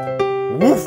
Woof!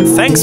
and thanks